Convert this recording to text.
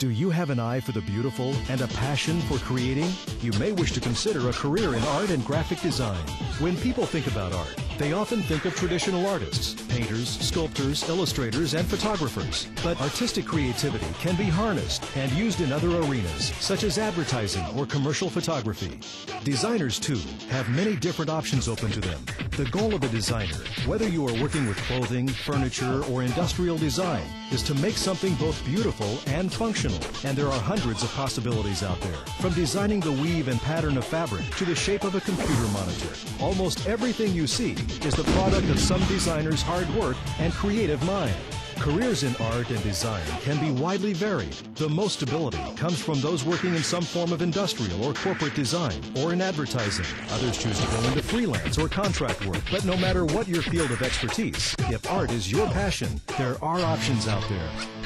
Do you have an eye for the beautiful and a passion for creating? You may wish to consider a career in art and graphic design. When people think about art, they often think of traditional artists, painters, sculptors, illustrators, and photographers. But artistic creativity can be harnessed and used in other arenas, such as advertising or commercial photography. Designers, too, have many different options open to them. The goal of a designer, whether you are working with clothing, furniture, or industrial design, is to make something both beautiful and functional. And there are hundreds of possibilities out there, from designing the weave and pattern of fabric to the shape of a computer monitor. Almost everything you see is the product of some designer's hard work and creative mind. Careers in art and design can be widely varied. The most stability comes from those working in some form of industrial or corporate design or in advertising. Others choose to go into freelance or contract work. But no matter what your field of expertise, if art is your passion, there are options out there.